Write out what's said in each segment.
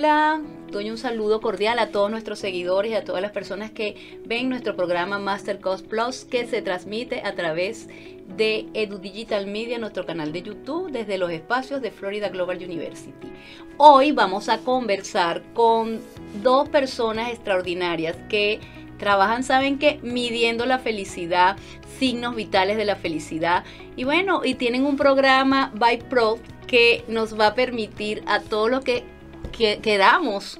Hola, doy un saludo cordial a todos nuestros seguidores y a todas las personas que ven nuestro programa MasterCoach Plus, que se transmite a través de Edu Digital Media, nuestro canal de YouTube, desde los espacios de Florida Global University. Hoy vamos a conversar con dos personas extraordinarias que trabajan, saben que midiendo la felicidad, signos vitales de la felicidad, y bueno, y tienen un programa BHIPro que nos va a permitir a todos los que queramos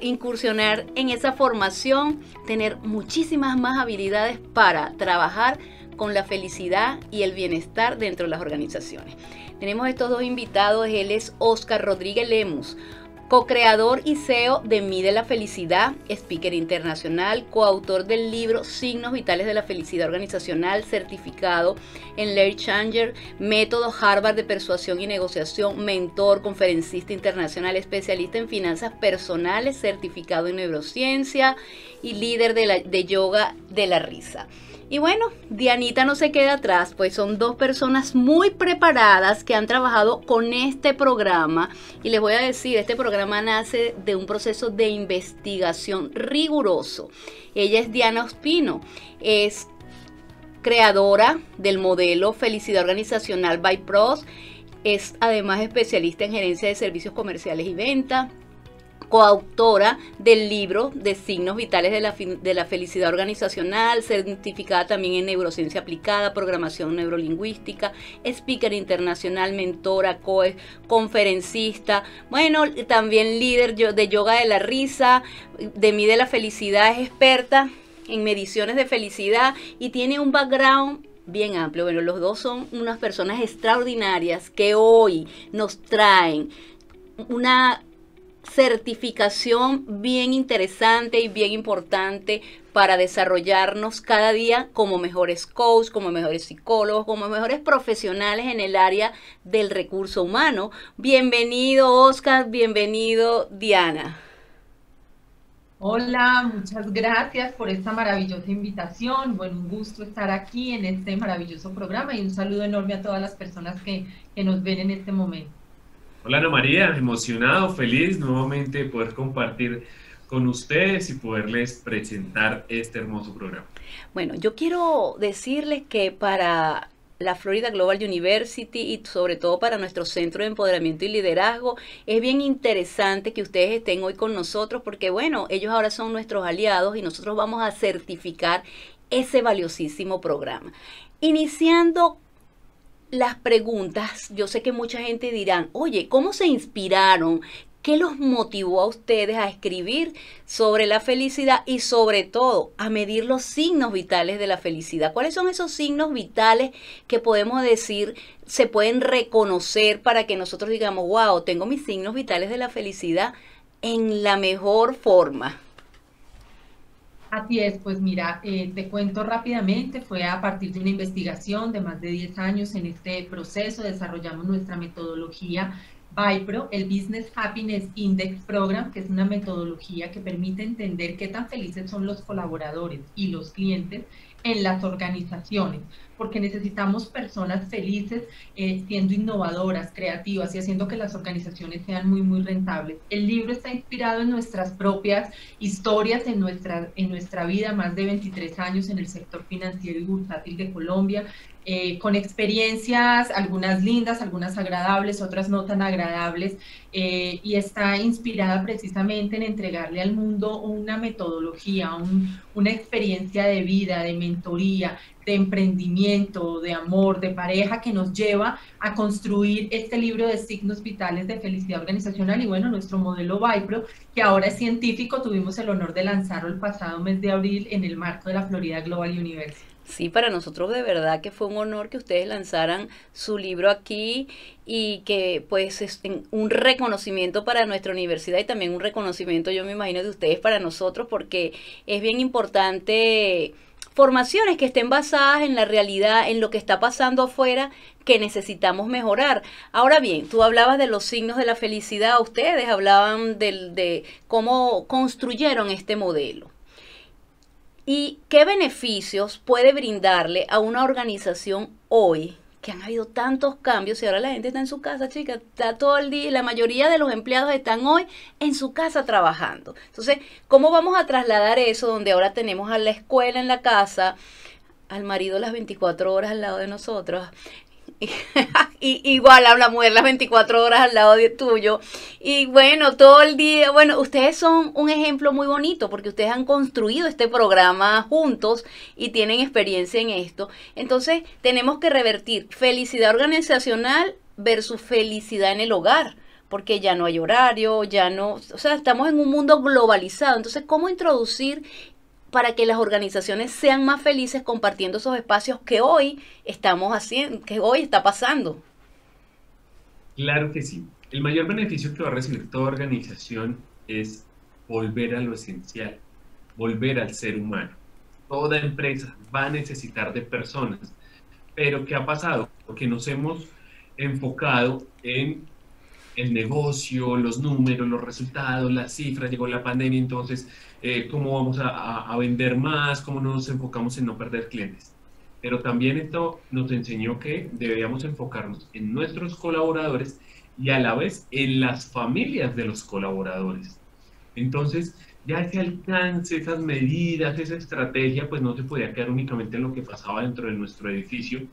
incursionar en esa formación, tener muchísimas más habilidades para trabajar con la felicidad y el bienestar dentro de las organizaciones. Tenemos estos dos invitados. Él es Oscar Rodríguez Lemus, co-creador y CEO de Mide la Felicidad, speaker internacional, coautor del libro Signos Vitales de la Felicidad Organizacional, certificado en Lair Changer, método Harvard de persuasión y negociación, mentor, conferencista internacional, especialista en finanzas personales, certificado en neurociencia y líder de yoga de la risa. Y bueno, Dianita no se queda atrás, pues son dos personas muy preparadas que han trabajado con este programa. Y les voy a decir, este programa nace de un proceso de investigación riguroso. Ella es Diana Ospino, es creadora del modelo Felicidad Organizacional BHIPro, es además especialista en gerencia de servicios comerciales y ventas, coautora del libro de Signos Vitales de la Felicidad Organizacional, certificada también en neurociencia aplicada, programación neurolingüística, speaker internacional, mentora, coach, conferencista, bueno, también líder de yoga de la risa, de Mide la Felicidad, es experta en mediciones de felicidad y tiene un background bien amplio. Bueno, los dos son unas personas extraordinarias que hoy nos traen una certificación bien interesante y bien importante para desarrollarnos cada día como mejores coaches, como mejores psicólogos, como mejores profesionales en el área del recurso humano. Bienvenido Oscar, bienvenido Diana. Hola, muchas gracias por esta maravillosa invitación. Bueno, un gusto estar aquí en este maravilloso programa y un saludo enorme a todas las personas que nos ven en este momento. Hola Ana María, emocionado, feliz nuevamente de poder compartir con ustedes y poderles presentar este hermoso programa. Bueno, yo quiero decirles que para la Florida Global University y sobre todo para nuestro Centro de Empoderamiento y Liderazgo, es bien interesante que ustedes estén hoy con nosotros porque, bueno, ellos ahora son nuestros aliados y nosotros vamos a certificar ese valiosísimo programa. Iniciando las preguntas, yo sé que mucha gente dirán, oye, ¿cómo se inspiraron? ¿Qué los motivó a ustedes a escribir sobre la felicidad y sobre todo a medir los signos vitales de la felicidad? ¿Cuáles son esos signos vitales que podemos decir se pueden reconocer para que nosotros digamos, wow, tengo mis signos vitales de la felicidad en la mejor forma? Así es, pues mira, te cuento rápidamente, fue a partir de una investigación de más de 10 años en este proceso, desarrollamos nuestra metodología BHIPro, el Business Happiness Index Program, que es una metodología que permite entender qué tan felices son los colaboradores y los clientes en las organizaciones, porque necesitamos personas felices siendo innovadoras, creativas y haciendo que las organizaciones sean muy, muy rentables. El libro está inspirado en nuestras propias historias, en nuestra vida, más de 23 años en el sector financiero y bursátil de Colombia, con experiencias, algunas lindas, algunas agradables, otras no tan agradables, y está inspirada precisamente en entregarle al mundo una metodología, una experiencia de vida, de mentoría, de emprendimiento, de amor, de pareja, que nos lleva a construir este libro de signos vitales de felicidad organizacional y bueno, nuestro modelo BHIPro, que ahora es científico, tuvimos el honor de lanzarlo el pasado mes de abril en el marco de la Florida Global University. Sí, para nosotros de verdad que fue un honor que ustedes lanzaran su libro aquí y que pues es un reconocimiento para nuestra universidad y también un reconocimiento, yo me imagino, de ustedes para nosotros, porque es bien importante formaciones que estén basadas en la realidad, en lo que está pasando afuera, que necesitamos mejorar. Ahora bien, tú hablabas de los signos de la felicidad, ustedes hablaban de cómo construyeron este modelo. ¿Y qué beneficios puede brindarle a una organización hoy que han habido tantos cambios y ahora la gente está en su casa, chica, está todo el día, la mayoría de los empleados están hoy en su casa trabajando. Entonces, ¿cómo vamos a trasladar eso donde ahora tenemos a la escuela en la casa, al marido las 24 horas al lado de nosotros? Y igual habla mujer las 24 horas al lado de tuyo y bueno, todo el día, bueno, ustedes son un ejemplo muy bonito porque ustedes han construido este programa juntos y tienen experiencia en esto. Entonces tenemos que revertir felicidad organizacional versus felicidad en el hogar, porque ya no hay horario, ya no, o sea, estamos en un mundo globalizado. Entonces, ¿cómo introducir para que las organizaciones sean más felices compartiendo esos espacios que hoy estamos haciendo, que hoy está pasando? Claro que sí. El mayor beneficio que va a recibir toda organización es volver a lo esencial, volver al ser humano. Toda empresa va a necesitar de personas. Pero ¿qué ha pasado? Porque nos hemos enfocado en el negocio, los números, los resultados, las cifras. Llegó la pandemia, entonces cómo vamos a vender más, cómo nos enfocamos en no perder clientes. Pero también esto nos enseñó que deberíamos enfocarnos en nuestros colaboradores y a la vez en las familias de los colaboradores. Entonces, ya ese alcance, esas medidas, esa estrategia, pues no se podía quedar únicamente en lo que pasaba dentro de nuestro edificio,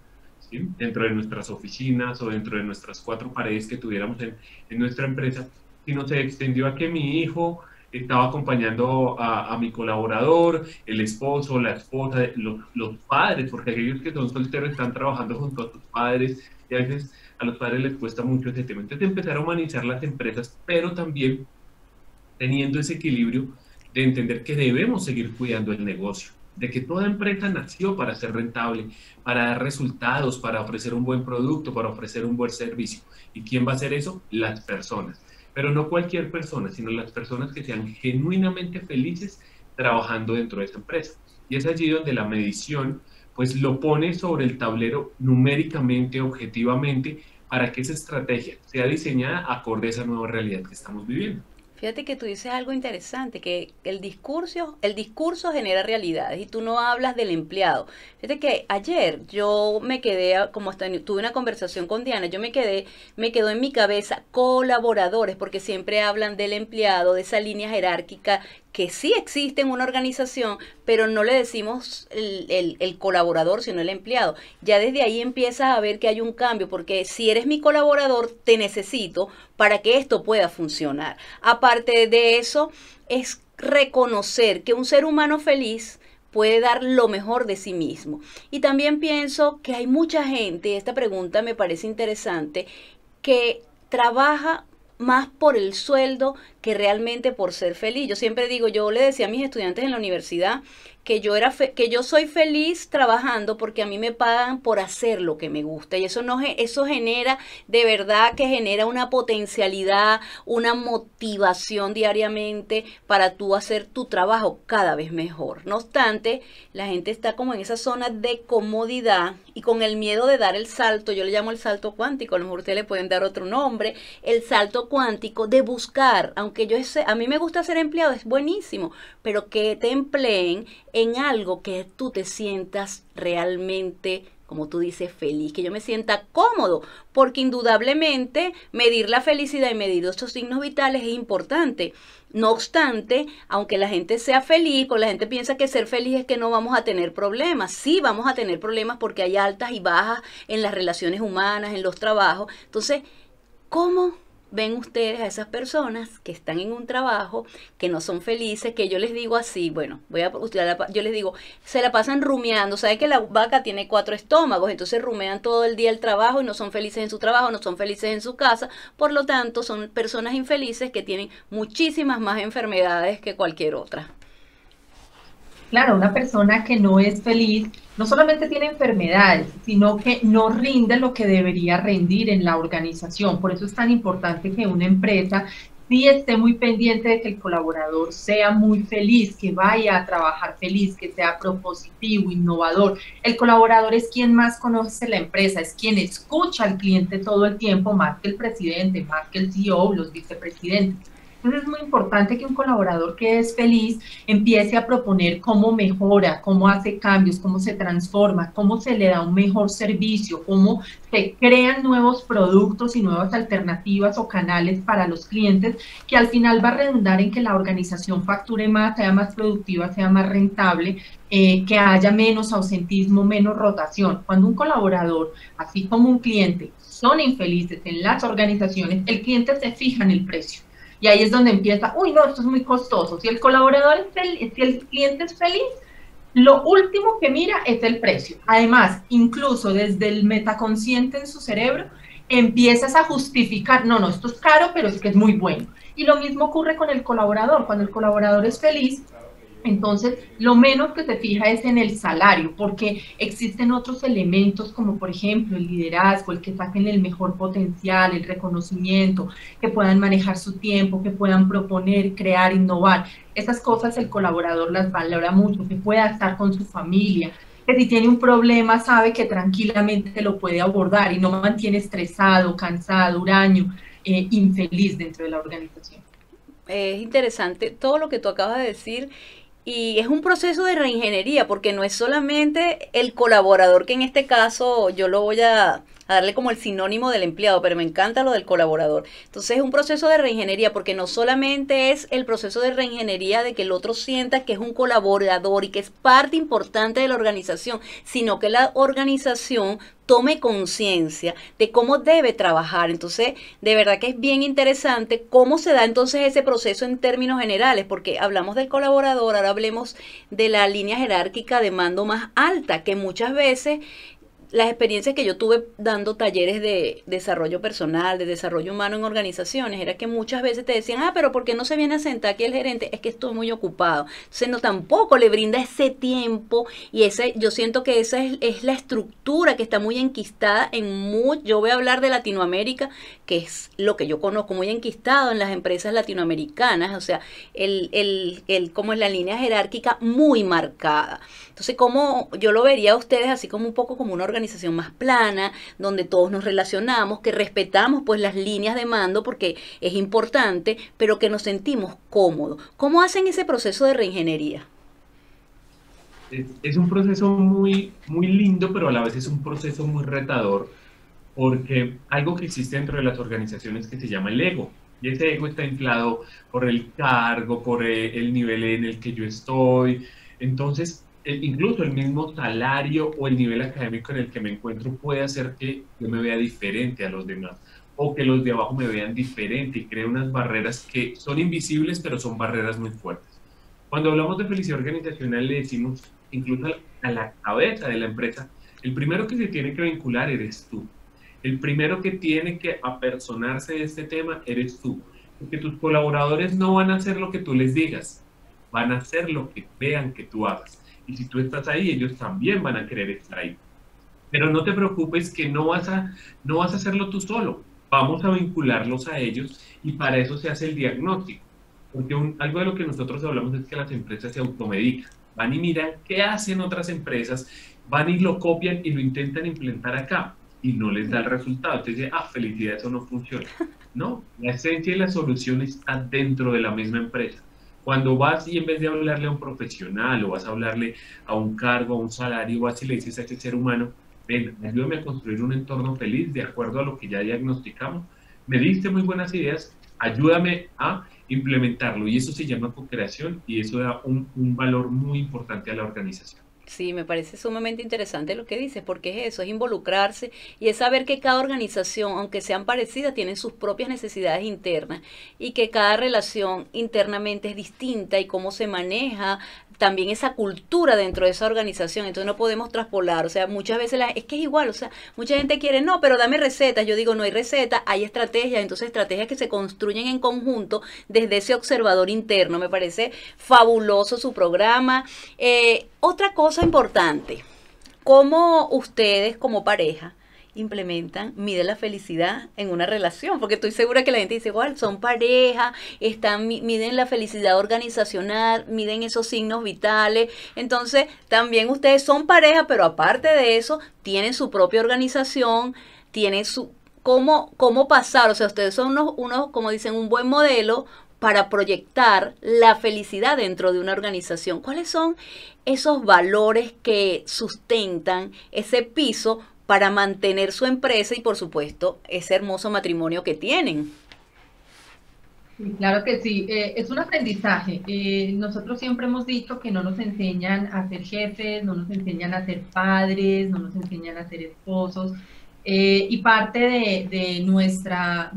¿sí? Dentro de nuestras oficinas o dentro de nuestras cuatro paredes que tuviéramos en nuestra empresa, sino se extendió a que mi hijo estaba acompañando a mi colaborador, el esposo, la esposa, los padres, porque aquellos que son solteros están trabajando junto a sus padres y a veces a los padres les cuesta mucho ese tema. Entonces empezar a humanizar las empresas, pero también teniendo ese equilibrio de entender que debemos seguir cuidando el negocio, de que toda empresa nació para ser rentable, para dar resultados, para ofrecer un buen producto, para ofrecer un buen servicio. ¿Y quién va a hacer eso? Las personas. Pero no cualquier persona, sino las personas que sean genuinamente felices trabajando dentro de esa empresa. Y es allí donde la medición pues lo pone sobre el tablero numéricamente, objetivamente, para que esa estrategia sea diseñada acorde a esa nueva realidad que estamos viviendo. Fíjate que tú dices algo interesante, que el discurso genera realidades y tú no hablas del empleado. Fíjate que ayer yo me quedé, tuve una conversación con Diana, me quedó en mi cabeza colaboradores, porque siempre hablan del empleado, de esa línea jerárquica que sí existe en una organización, pero no le decimos el colaborador, sino el empleado. Ya desde ahí empiezas a ver que hay un cambio, porque si eres mi colaborador, te necesito para que esto pueda funcionar. Aparte de eso, es reconocer que un ser humano feliz puede dar lo mejor de sí mismo. Y también pienso que hay mucha gente, esta pregunta me parece interesante, que trabaja más por el sueldo que realmente por ser feliz. Yo siempre digo, yo le decía a mis estudiantes en la universidad que yo soy feliz trabajando porque a mí me pagan por hacer lo que me gusta, y eso genera, de verdad que genera una potencialidad, una motivación diariamente para tú hacer tu trabajo cada vez mejor. No obstante, la gente está como en esa zona de comodidad y con el miedo de dar el salto, yo le llamo el salto cuántico, a lo mejor ustedes le pueden dar otro nombre, el salto cuántico de buscar, aunque a mí me gusta ser empleado, es buenísimo, pero que te empleen en algo que tú te sientas realmente, como tú dices, feliz, que yo me sienta cómodo, porque indudablemente medir la felicidad y medir estos signos vitales es importante. No obstante, aunque la gente sea feliz, o la gente piensa que ser feliz es que no vamos a tener problemas, sí vamos a tener problemas porque hay altas y bajas en las relaciones humanas, en los trabajos. Entonces, ¿cómo ven ustedes a esas personas que están en un trabajo, que no son felices, que yo les digo así, bueno, yo les digo, se la pasan rumeando, saben que la vaca tiene cuatro estómagos, entonces rumean todo el día el trabajo y no son felices en su trabajo, no son felices en su casa, por lo tanto son personas infelices que tienen muchísimas más enfermedades que cualquier otra? Claro, una persona que no es feliz no solamente tiene enfermedades, sino que no rinde lo que debería rendir en la organización. Por eso es tan importante que una empresa sí esté muy pendiente de que el colaborador sea muy feliz, que vaya a trabajar feliz, que sea propositivo, innovador. El colaborador es quien más conoce la empresa, es quien escucha al cliente todo el tiempo, más que el presidente, más que el CEO, los vicepresidentes. Entonces es muy importante que un colaborador que es feliz empiece a proponer cómo mejora, cómo hace cambios, cómo se transforma, cómo se le da un mejor servicio, cómo se crean nuevos productos y nuevas alternativas o canales para los clientes, que al final va a redundar en que la organización facture más, sea más productiva, sea más rentable, que haya menos ausentismo, menos rotación. Cuando un colaborador, así como un cliente, son infelices en las organizaciones, el cliente se fija en el precio. Y ahí es donde empieza, uy, no, esto es muy costoso. Si el colaborador es feliz, si el cliente es feliz, lo último que mira es el precio. Además, incluso desde el metaconsciente en su cerebro, empiezas a justificar, no, no, esto es caro, pero es que es muy bueno. Y lo mismo ocurre con el colaborador. Cuando el colaborador es feliz, entonces, lo menos que se fija es en el salario, porque existen otros elementos como, por ejemplo, el liderazgo, el que saquen el mejor potencial, el reconocimiento, que puedan manejar su tiempo, que puedan proponer, crear, innovar. Esas cosas el colaborador las valora mucho, que pueda estar con su familia, que si tiene un problema sabe que tranquilamente lo puede abordar y no mantiene estresado, cansado, huraño, infeliz dentro de la organización. Es interesante todo lo que tú acabas de decir. Y es un proceso de reingeniería, porque no es solamente el colaborador, que en este caso yo lo voy a darle como el sinónimo del empleado, pero me encanta lo del colaborador. Entonces es un proceso de reingeniería, porque no solamente es el proceso de reingeniería de que el otro sienta que es un colaborador y que es parte importante de la organización, sino que la organización tome conciencia de cómo debe trabajar. Entonces, de verdad que es bien interesante cómo se da entonces ese proceso en términos generales, porque hablamos del colaborador, ahora hablemos de la línea jerárquica de mando más alta, que muchas veces las experiencias que yo tuve dando talleres de desarrollo personal, de desarrollo humano en organizaciones, era que muchas veces te decían, ah, pero ¿por qué no se viene a sentar aquí el gerente? Es que estoy muy ocupado. Entonces, no, tampoco le brinda ese tiempo y ese, yo siento que esa es la estructura que está muy enquistada en yo voy a hablar de Latinoamérica, que es lo que yo conozco, muy enquistado en las empresas latinoamericanas, o sea, como es la línea jerárquica muy marcada. Entonces, como yo lo vería a ustedes así como un poco como una organización más plana, donde todos nos relacionamos, que respetamos pues las líneas de mando porque es importante, pero que nos sentimos cómodos. ¿Cómo hacen ese proceso de reingeniería? Es un proceso muy lindo, pero a la vez es un proceso muy retador, porque algo que existe dentro de las organizaciones que se llama el ego, y ese ego está inflado por el cargo, por el nivel en el que yo estoy. Entonces, incluso el mismo salario o el nivel académico en el que me encuentro puede hacer que yo me vea diferente a los demás, o que los de abajo me vean diferente, y crea unas barreras que son invisibles, pero son barreras muy fuertes. Cuando hablamos de felicidad organizacional, le decimos incluso a la cabeza de la empresa, el primero que se tiene que vincular eres tú, el primero que tiene que apersonarse de este tema eres tú, porque tus colaboradores no van a hacer lo que tú les digas, van a hacer lo que vean que tú hagas. Y si tú estás ahí, ellos también van a querer estar ahí. Pero no te preocupes, que no vas a hacerlo tú solo. Vamos a vincularlos a ellos, y para eso se hace el diagnóstico. Porque algo de lo que nosotros hablamos es que las empresas se automedican. Van y miran qué hacen otras empresas, van y lo copian y lo intentan implementar acá. Y no les da el resultado. Entonces dice, ah, felicidad, eso no funciona. No, la esencia y la solución está dentro de la misma empresa. Cuando vas y en vez de hablarle a un profesional o vas a hablarle a un cargo, a un salario, vas y le dices a este ser humano, ven, ayúdame a construir un entorno feliz de acuerdo a lo que ya diagnosticamos. Me diste muy buenas ideas, ayúdame a implementarlo. Y eso se llama co-creación, y eso da un valor muy importante a la organización. Sí, me parece sumamente interesante lo que dices, porque es eso, es involucrarse y es saber que cada organización, aunque sean parecidas, tienen sus propias necesidades internas, y que cada relación internamente es distinta, y cómo se maneja también esa cultura dentro de esa organización. Entonces no podemos traspolar, o sea, muchas veces es que es igual, o sea, mucha gente quiere, no, pero dame recetas. Yo digo, no hay recetas, hay estrategias. Entonces, estrategias que se construyen en conjunto desde ese observador interno. Me parece fabuloso su programa. Otra cosa importante, cómo ustedes como pareja implementan Mide la Felicidad en una relación, porque estoy segura que la gente dice, wow, son pareja, miden la felicidad organizacional, miden esos signos vitales. Entonces también ustedes son pareja, pero aparte de eso tienen su propia organización, tienen su cómo pasar. O sea, ustedes son como dicen, un buen modelo para proyectar la felicidad dentro de una organización? ¿Cuáles son esos valores que sustentan ese piso para mantener su empresa y, por supuesto, ese hermoso matrimonio que tienen? Claro que sí, es un aprendizaje. Nosotros siempre hemos dicho que no nos enseñan a ser jefes, no nos enseñan a ser padres, no nos enseñan a ser esposos. Y parte de nuestro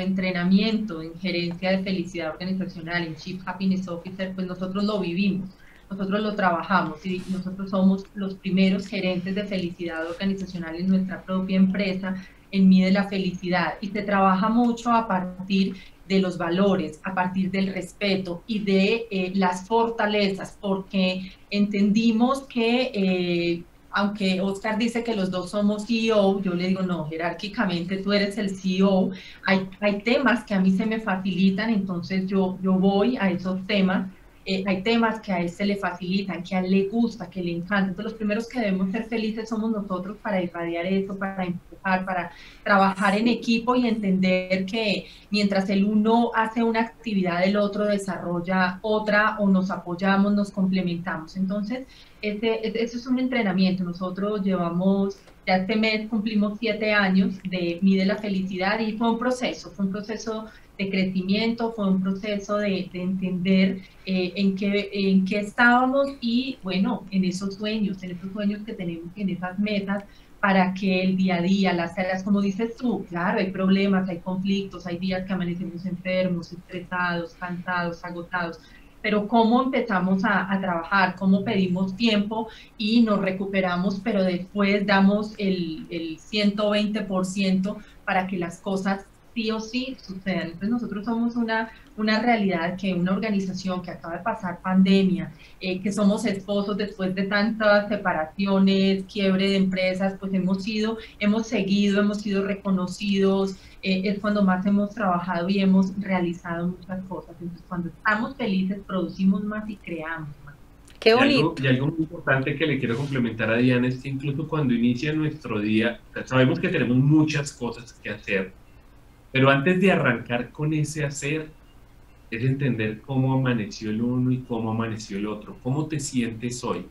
entrenamiento en gerencia de felicidad organizacional, en Chief Happiness Officer, pues nosotros lo vivimos, nosotros lo trabajamos y nosotros somos los primeros gerentes de felicidad organizacional en nuestra propia empresa, en Mide la Felicidad. Y se trabaja mucho a partir de los valores, a partir del respeto y de las fortalezas, porque entendimos que... Aunque Oscar dice que los dos somos CEO, yo le digo, no, jerárquicamente tú eres el CEO. Hay temas que a mí se me facilitan, entonces yo voy a esos temas. Hay temas que a él se le facilitan, que a él le gusta, que le encanta. Entonces, los primeros que debemos ser felices somos nosotros para irradiar eso, para empujar, para trabajar en equipo y entender que mientras el uno hace una actividad, el otro desarrolla otra o nos apoyamos, nos complementamos. Entonces, eso es un entrenamiento. Nosotros llevamos, ya este mes cumplimos 7 años de Mide la Felicidad y fue un proceso de crecimiento, fue un proceso de entender en qué estábamos y, bueno, en esos sueños que tenemos, en esas metas, para que el día a día, las tareas, como dices tú, claro, hay problemas, hay conflictos, hay días que amanecemos enfermos, estresados, cansados, agotados, pero cómo empezamos a trabajar, cómo pedimos tiempo y nos recuperamos, pero después damos el 120% para que las cosas sí o sí sucedan. Entonces nosotros somos una realidad que una organización que acaba de pasar pandemia, que somos esposos después de tantas separaciones, quiebre de empresas, pues hemos sido reconocidos, es cuando más hemos trabajado y hemos realizado muchas cosas. Entonces cuando estamos felices producimos más y creamos más. ¡Qué bonito! Y algo muy importante que le quiero complementar a Diana es que incluso cuando inicia nuestro día, sabemos que tenemos muchas cosas que hacer, pero antes de arrancar con ese hacer, es entender cómo amaneció el uno y cómo amaneció el otro, cómo te sientes hoy.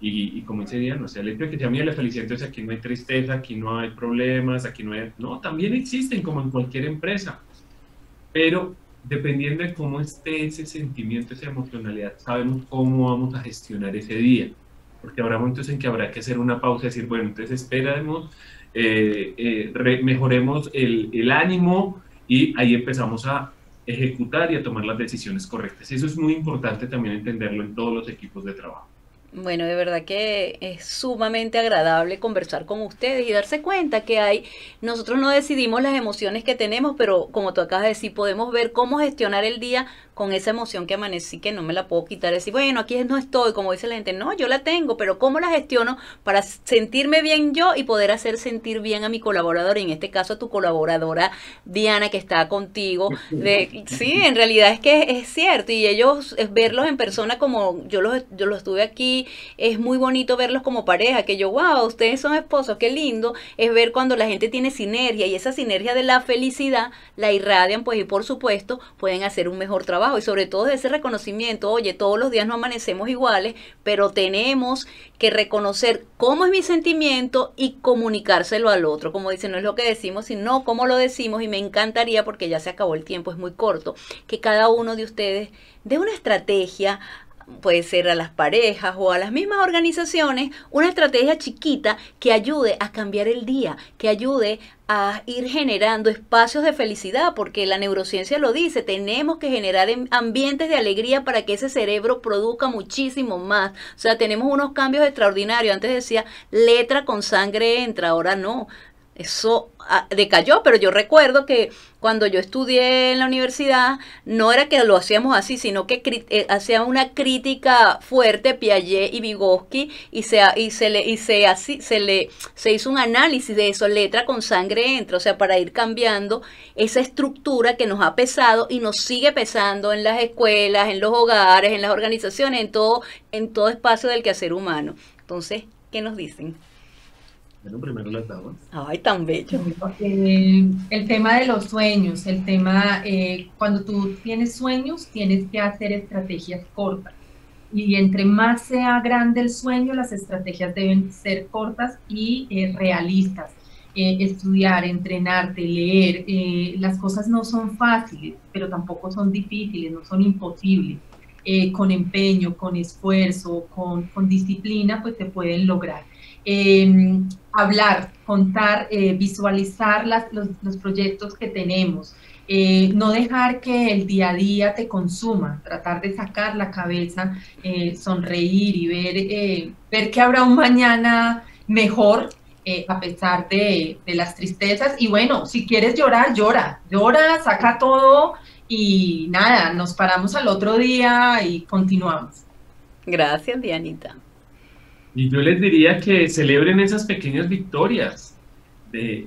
Y como dice Diana, o sea, el hecho de que sea Mide la Felicidad, entonces aquí no hay tristeza, aquí no hay problemas, aquí no hay... No, también existen como en cualquier empresa. Pero dependiendo de cómo esté ese sentimiento, esa emocionalidad, sabemos cómo vamos a gestionar ese día. Porque habrá momentos en que habrá que hacer una pausa y decir, bueno, entonces esperamos... mejoremos el ánimo y ahí empezamos a ejecutar y a tomar las decisiones correctas. Eso es muy importante también entenderlo en todos los equipos de trabajo. Bueno, de verdad que es sumamente agradable conversar con ustedes y darse cuenta que nosotros no decidimos las emociones que tenemos, pero como tú acabas de decir, podemos ver cómo gestionar el día con esa emoción que amanecí, que no me la puedo quitar. Decir, bueno, aquí no estoy, como dice la gente, no, yo la tengo, pero ¿cómo la gestiono para sentirme bien yo y poder hacer sentir bien a mi colaborador? Y en este caso a tu colaboradora Diana, que está contigo. Sí, en realidad es que es cierto. Y ellos, verlos en persona como yo los tuve aquí, es muy bonito verlos como pareja, que yo, wow, ustedes son esposos, qué lindo es ver cuando la gente tiene sinergia y esa sinergia de la felicidad la irradian, pues, y por supuesto pueden hacer un mejor trabajo y sobre todo de ese reconocimiento, oye, todos los días no amanecemos iguales, pero tenemos que reconocer cómo es mi sentimiento y comunicárselo al otro, como dicen, no es lo que decimos, sino cómo lo decimos. Y me encantaría, porque ya se acabó el tiempo, es muy corto, que cada uno de ustedes dé una estrategia, puede ser a las parejas o a las mismas organizaciones, una estrategia chiquita que ayude a cambiar el día, que ayude a ir generando espacios de felicidad, porque la neurociencia lo dice, tenemos que generar ambientes de alegría para que ese cerebro produzca muchísimo más. O sea, tenemos unos cambios extraordinarios. Antes decía, letra con sangre entra, ahora no. Eso decayó, pero yo recuerdo que cuando yo estudié en la universidad, no era que lo hacíamos así, sino que hacían una crítica fuerte, Piaget y Vygotsky, y se hizo un análisis de eso, letra con sangre entra, o sea, para ir cambiando esa estructura que nos ha pesado y nos sigue pesando en las escuelas, en los hogares, en las organizaciones, en todo espacio del quehacer humano. Entonces, ¿qué nos dicen? Bueno, primero las damas. Ay, tan bello. El tema de los sueños, el tema, cuando tú tienes sueños, tienes que hacer estrategias cortas. Y entre más sea grande el sueño, las estrategias deben ser cortas y realistas. Estudiar, entrenarte, leer, las cosas no son fáciles, pero tampoco son difíciles, no son imposibles. Con empeño, con esfuerzo, con disciplina, pues se pueden lograr. Hablar, contar, visualizar los proyectos que tenemos. No dejar que el día a día te consuma, tratar de sacar la cabeza, sonreír y ver que habrá un mañana mejor a pesar de las tristezas. Y bueno, si quieres llorar, llora, llora, saca todo y nada, nos paramos al otro día y continuamos. Gracias, Dianita. Y yo les diría que celebren esas pequeñas victorias.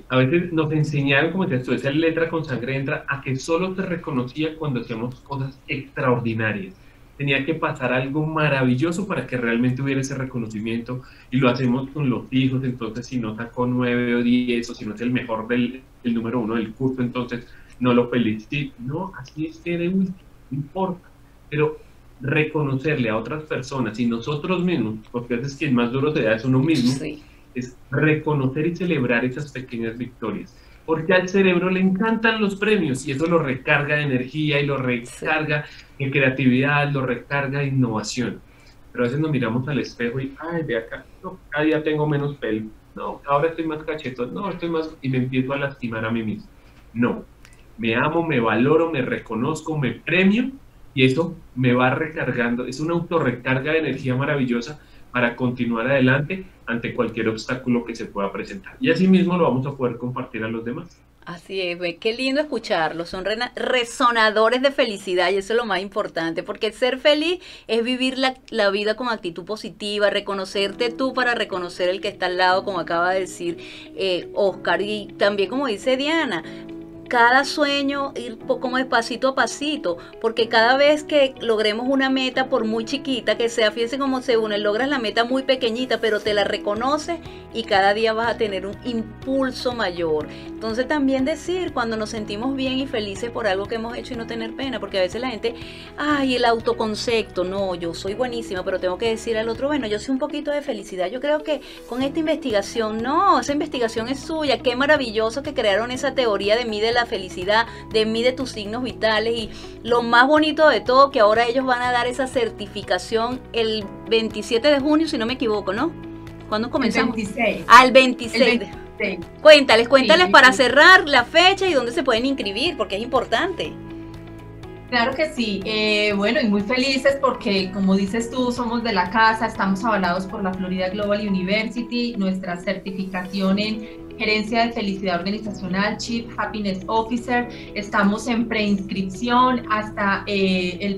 A veces nos enseñaron, como te decía, esa letra con sangre entra, a que solo se reconocía cuando hacíamos cosas extraordinarias. Tenía que pasar algo maravilloso para que realmente hubiera ese reconocimiento, y lo hacemos con los hijos. Entonces, si no sacó 9 o 10, o si no es el mejor el número 1 del curso, entonces no lo felicito. No, así es que de último, no importa. Pero reconocerle a otras personas y nosotros mismos, porque a veces quien más duro te da es uno mismo, sí. Es reconocer y celebrar esas pequeñas victorias, porque al cerebro le encantan los premios y eso lo recarga de energía y lo recarga en creatividad, lo recarga de innovación. Pero a veces nos miramos al espejo y, ay, ve acá, no, cada día tengo menos pelo, no, ahora estoy más cachetón, no, estoy más, y me empiezo a lastimar a mí mismo. No, me amo, me valoro, me reconozco, me premio, y eso me va recargando, es una autorrecarga de energía maravillosa para continuar adelante ante cualquier obstáculo que se pueda presentar. Y así mismo lo vamos a poder compartir a los demás. Así es, qué lindo escucharlos, son resonadores de felicidad, y eso es lo más importante, porque ser feliz es vivir la vida con actitud positiva, reconocerte tú para reconocer el que está al lado, como acaba de decir Oscar, y también como dice Diana, cada sueño ir como despacito a pasito, porque cada vez que logremos una meta, por muy chiquita que sea, fíjense cómo se une, logras la meta muy pequeñita, pero te la reconoces y cada día vas a tener un impulso mayor. Entonces también decir cuando nos sentimos bien y felices por algo que hemos hecho y no tener pena, porque a veces la gente, ay, el autoconcepto, no, yo soy buenísima, pero tengo que decir al otro, bueno, yo soy un poquito de felicidad, yo creo que con esta investigación, no, esa investigación es suya, qué maravilloso que crearon esa teoría de Mide la Felicidad, de Mide tus signos vitales, y lo más bonito de todo que ahora ellos van a dar esa certificación el 27 de junio, si no me equivoco, ¿no? ¿Cuándo comenzamos? El 26. Ah, el 26. El 26. Cuéntales sí, para cerrar la fecha y dónde se pueden inscribir, porque es importante. Claro que sí, bueno, y muy felices porque, como dices tú, somos de la casa, estamos avalados por la Florida Global University, nuestra certificación en Gerencia de Felicidad Organizacional, Chief Happiness Officer. Estamos en preinscripción hasta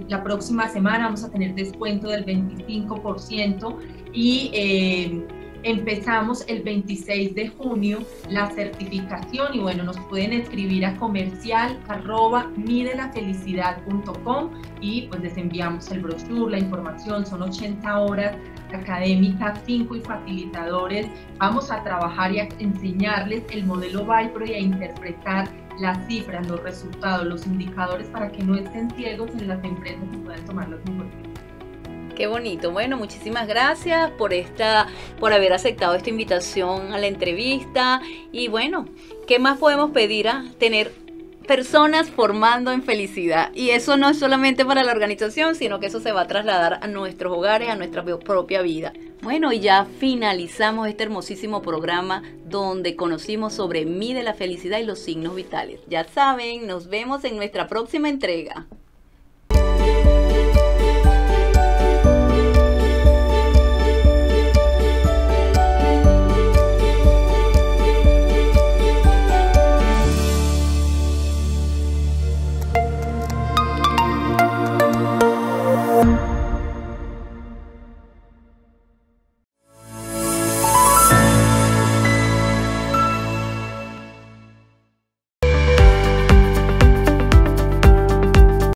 la próxima semana. Vamos a tener descuento del 25% y empezamos el 26 de junio la certificación. Y bueno, nos pueden escribir a comercial@midelafelicidad.com y pues les enviamos el brochure, la información. Son 80 horas académicas, 5 y facilitadores. Vamos a trabajar y a enseñarles el modelo Vipro y a interpretar las cifras, los resultados, los indicadores para que no estén ciegos en las empresas y puedan tomar las mejores decisiones. Qué bonito. Bueno, muchísimas gracias por haber aceptado esta invitación a la entrevista. Y bueno, ¿qué más podemos pedir a tener personas formando en felicidad? Y eso no es solamente para la organización, sino que eso se va a trasladar a nuestros hogares, a nuestra propia vida. Bueno, y ya finalizamos este hermosísimo programa donde conocimos sobre Mide la Felicidad y los signos vitales. Ya saben, nos vemos en nuestra próxima entrega.